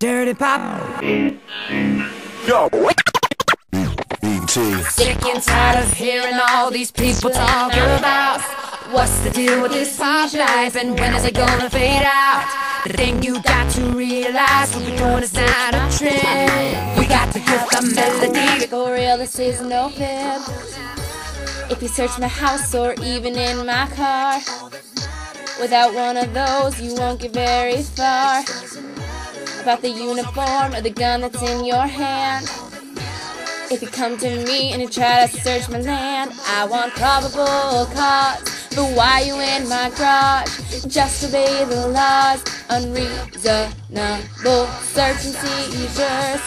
Dirty Pop. Yo. Sick and tired of hearing all these people talk about what's the deal with this pop life and when is it gonna fade out. The thing you got to realize what we're doing is not a trend. We got to get the melody to go real, this is no pimp. If you search my house or even in my car, without one of those you won't get very far. About the uniform or the gun that's in your hand. If you come to me and you try to search my land, I want probable cause. But why you in my garage? Just obey the laws. Unreasonable search and seizures.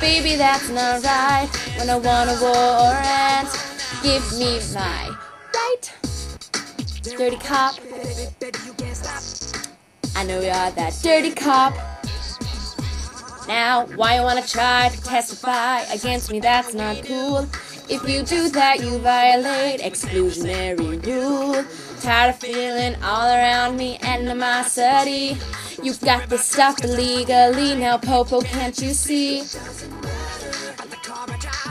Baby, that's not right. When I want a warrant, give me my right. Dirty cop. I know you're that dirty cop. Now, why you wanna try to testify against me? That's not cool. If you do that, you violate exclusionary rule. Tired of feeling all around me animosity. You've got this stuff illegally. Now, Popo, can't you see?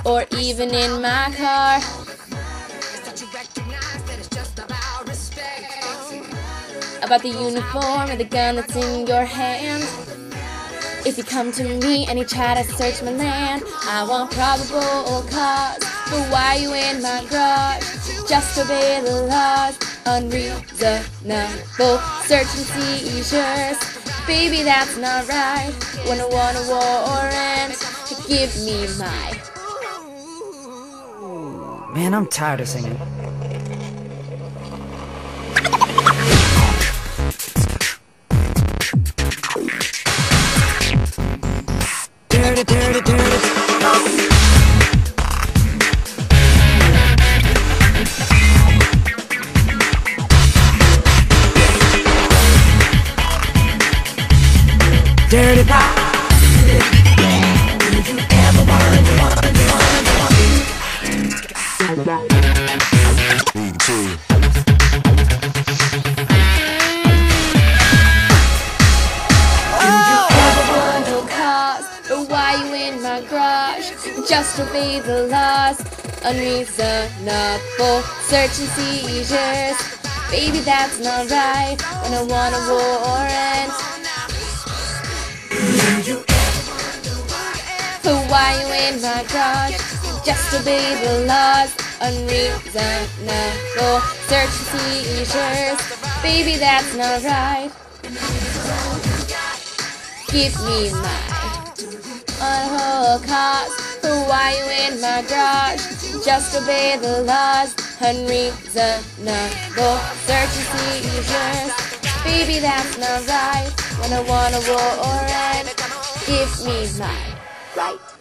Or even in my car. About the uniform or the gun that's in your hand. If you come to me and you try to search my land, I want probable cause. But why you in my garage? Just obey the laws. Unreasonable search and seizures. Baby, that's not right. When I want a warrant, give me my. Man, I'm tired of singing. Dirty, dirty, dirty. Dirty pop. Did you ever wonder? Just obey the laws. Unreasonable search and seizures. Baby, that's not right. When I want a warrant. So why you in my garage? Just obey the laws. Unreasonable search and seizures. Baby, that's not right. Give me my unwhole cause. Why you in my garage? Just obey the laws. Unreasonable search and seizures. Baby, that's not right. When I want a warrant, give me my right.